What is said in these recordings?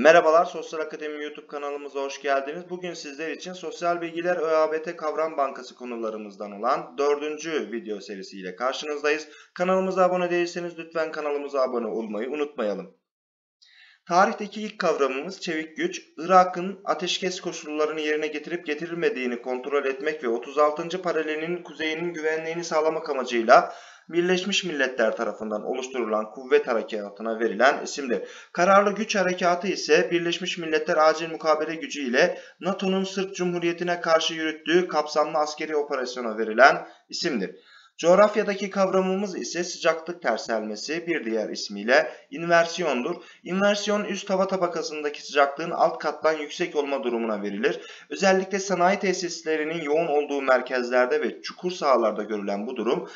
Merhabalar, Sosyal Akademi YouTube kanalımıza hoş geldiniz. Bugün sizler için Sosyal Bilgiler ÖABT Kavram Bankası konularımızdan olan 4. video serisiyle karşınızdayız. Kanalımıza abone değilseniz lütfen kanalımıza abone olmayı unutmayalım. Tarihteki ilk kavramımız Çevik Güç, Irak'ın ateşkes koşullarını yerine getirip getirilmediğini kontrol etmek ve 36. paralelinin kuzeyinin güvenliğini sağlamak amacıyla Birleşmiş Milletler tarafından oluşturulan kuvvet harekatına verilen isimdir. Kararlı Güç harekatı ise Birleşmiş Milletler Acil Müdahale Gücü ile NATO'nun Sırp Cumhuriyeti'ne karşı yürüttüğü kapsamlı askeri operasyona verilen isimdir. Coğrafyadaki kavramımız ise sıcaklık terselmesi, bir diğer ismiyle inversiyondur. İnversiyon üst hava tabakasındaki sıcaklığın alt kattan yüksek olma durumuna verilir. Özellikle sanayi tesislerinin yoğun olduğu merkezlerde ve çukur sahalarda görülen bu durum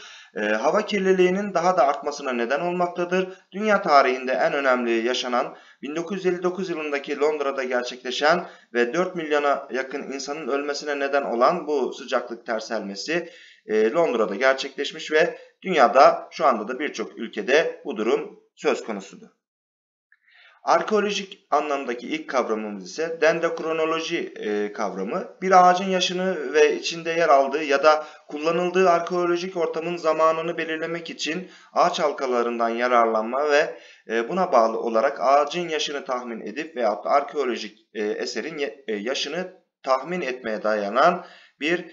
hava kirliliğinin daha da artmasına neden olmaktadır. Dünya tarihinde en önemli yaşanan 1959 yılındaki Londra'da gerçekleşen ve 4 milyona yakın insanın ölmesine neden olan bu sıcaklık terselmesi Londra'da gerçekleşmiş ve dünyada şu anda da birçok ülkede bu durum söz konusudur. Arkeolojik anlamdaki ilk kavramımız ise dendrokronoloji kavramı. Bir ağacın yaşını ve içinde yer aldığı ya da kullanıldığı arkeolojik ortamın zamanını belirlemek için ağaç halkalarından yararlanma ve buna bağlı olarak ağacın yaşını tahmin edip veyahut da arkeolojik eserin yaşını tahmin etmeye dayanan bir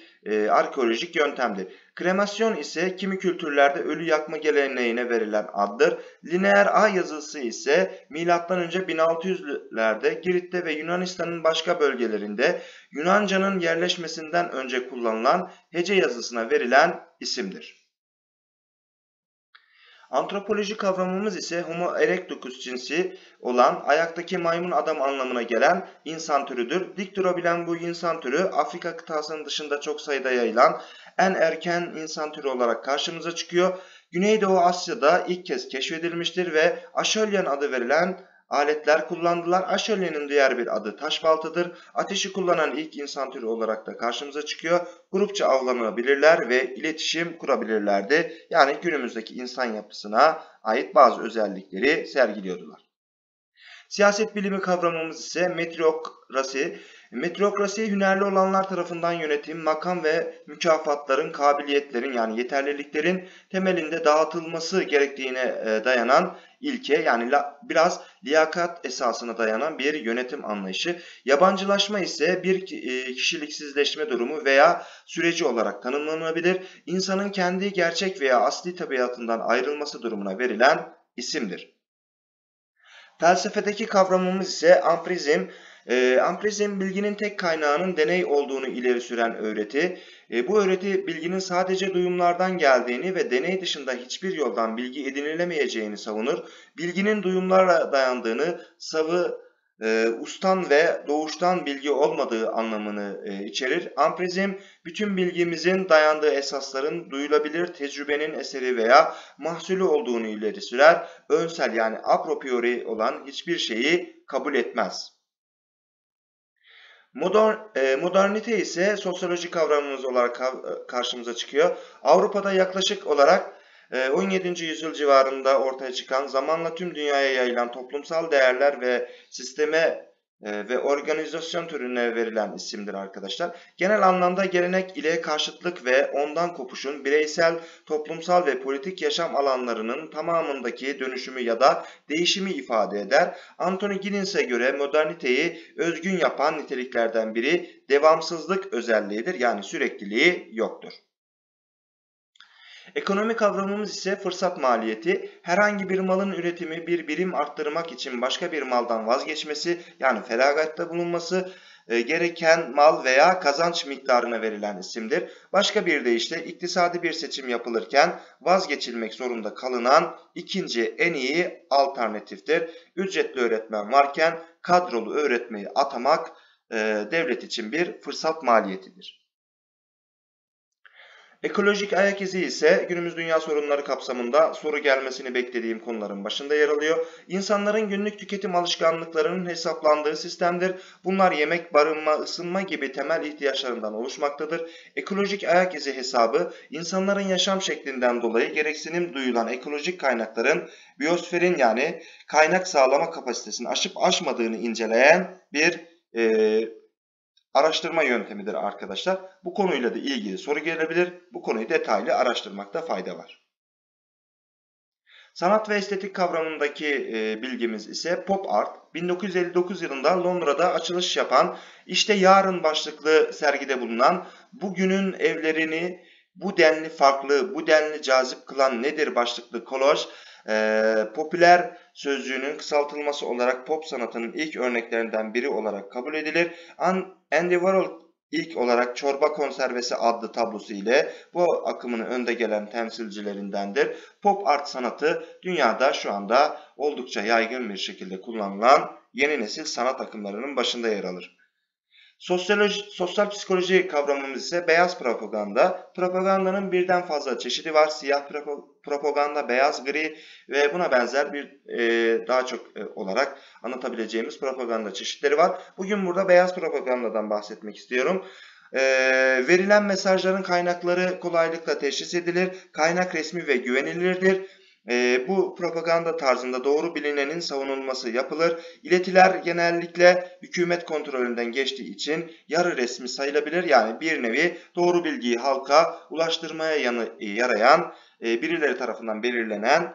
arkeolojik yöntemdir. Kremasyon ise kimi kültürlerde ölü yakma geleneğine verilen addır. Lineer A yazısı ise M.Ö. 1600'lerde Girit'te ve Yunanistan'ın başka bölgelerinde Yunanca'nın yerleşmesinden önce kullanılan hece yazısına verilen isimdir. Antropoloji kavramımız ise Homo erectus cinsi olan ayaktaki maymun adam anlamına gelen insan türüdür. Dik durabilen bu insan türü Afrika kıtasının dışında çok sayıda yayılan en erken insan türü olarak karşımıza çıkıyor. Güneydoğu Asya'da ilk kez keşfedilmiştir ve Acheulean adı verilen aletler kullandılar. Acheulean'ın diğer bir adı taş baltadır. Ateşi kullanan ilk insan türü olarak da karşımıza çıkıyor. Grupça avlanabilirler ve iletişim kurabilirlerdi. Yani günümüzdeki insan yapısına ait bazı özellikleri sergiliyordular. Siyaset bilimi kavramımız ise meritokrasi. Meritokrasi, hünerli olanlar tarafından yönetim, makam ve mükafatların, kabiliyetlerin yani yeterliliklerin temelinde dağıtılması gerektiğine dayanan ilke, yani biraz liyakat esasına dayanan bir yönetim anlayışı. Yabancılaşma ise bir kişiliksizleşme durumu veya süreci olarak tanımlanabilir. İnsanın kendi gerçek veya asli tabiatından ayrılması durumuna verilen isimdir. Felsefedeki kavramımız ise ampirizm. Ampirizm, bilginin tek kaynağının deney olduğunu ileri süren öğreti. Bu öğreti bilginin sadece duyumlardan geldiğini ve deney dışında hiçbir yoldan bilgi edinilemeyeceğini savunur. Bilginin duyumlara dayandığını, ustan ve doğuştan bilgi olmadığı anlamını içerir. Ampirizm, bütün bilgimizin dayandığı esasların duyulabilir tecrübenin eseri veya mahsulü olduğunu ileri sürer. Önsel yani a priori olan hiçbir şeyi kabul etmez. Modernite ise sosyoloji kavramımız olarak karşımıza çıkıyor. Avrupa'da yaklaşık olarak 17. yüzyıl civarında ortaya çıkan, zamanla tüm dünyaya yayılan toplumsal değerler ve sisteme ve organizasyon türüne verilen isimdir arkadaşlar. Genel anlamda gelenek ile karşıtlık ve ondan kopuşun bireysel, toplumsal ve politik yaşam alanlarının tamamındaki dönüşümü ya da değişimi ifade eder. Anthony Giddins'e göre moderniteyi özgün yapan niteliklerden biri devamsızlık özelliğidir, yani sürekliliği yoktur. Ekonomi kavramımız ise fırsat maliyeti, herhangi bir malın üretimi bir birim arttırmak için başka bir maldan vazgeçmesi, yani felagatta bulunması gereken mal veya kazanç miktarına verilen isimdir. Başka bir deyişle iktisadi bir seçim yapılırken vazgeçilmek zorunda kalınan ikinci en iyi alternatiftir. Ücretli öğretmen varken kadrolu öğretmeyi atamak devlet için bir fırsat maliyetidir. Ekolojik ayak izi ise günümüz dünya sorunları kapsamında soru gelmesini beklediğim konuların başında yer alıyor. İnsanların günlük tüketim alışkanlıklarının hesaplandığı sistemdir. Bunlar yemek, barınma, ısınma gibi temel ihtiyaçlarından oluşmaktadır. Ekolojik ayak izi hesabı, insanların yaşam şeklinden dolayı gereksinim duyulan ekolojik kaynakların biyosferin yani kaynak sağlama kapasitesini aşıp aşmadığını inceleyen bir araştırma yöntemidir arkadaşlar. Bu konuyla da ilgili soru gelebilir. Bu konuyu detaylı araştırmakta fayda var. Sanat ve estetik kavramındaki bilgimiz ise pop art. 1959 yılında Londra'da açılış yapan "İşte Yarın" başlıklı sergide bulunan "Bugünün evlerini bu denli farklı, bu denli cazip kılan nedir?" başlıklı kolaj, popüler sözcüğünün kısaltılması olarak pop sanatının ilk örneklerinden biri olarak kabul edilir. Andy Warhol ilk olarak "Çorba Konservesi" adlı tablosu ile bu akımın önde gelen temsilcilerindendir. Pop art sanatı dünyada şu anda oldukça yaygın bir şekilde kullanılan yeni nesil sanat akımlarının başında yer alır. Sosyal psikoloji kavramımız ise beyaz propaganda. Propagandanın birden fazla çeşidi var. Siyah propaganda, beyaz, gri ve buna benzer daha çok olarak anlatabileceğimiz propaganda çeşitleri var. Bugün burada beyaz propagandadan bahsetmek istiyorum. Verilen mesajların kaynakları kolaylıkla teşhis edilir. Kaynak resmi ve güvenilirdir. Bu propaganda tarzında doğru bilinenin savunulması yapılır. İletiler genellikle hükümet kontrolünden geçtiği için yarı resmi sayılabilir. Yani bir nevi doğru bilgiyi halka ulaştırmaya yarayan, birileri tarafından belirlenen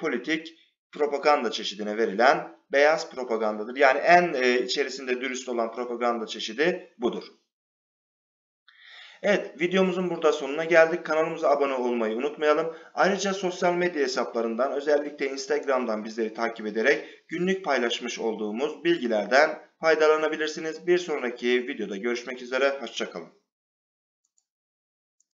politik propaganda çeşidine verilen beyaz propagandadır. Yani en içerisinde dürüst olan propaganda çeşidi budur. Evet, videomuzun burada sonuna geldik. Kanalımıza abone olmayı unutmayalım. Ayrıca sosyal medya hesaplarından, özellikle Instagram'dan bizleri takip ederek günlük paylaşmış olduğumuz bilgilerden faydalanabilirsiniz. Bir sonraki videoda görüşmek üzere. Hoşça kalın.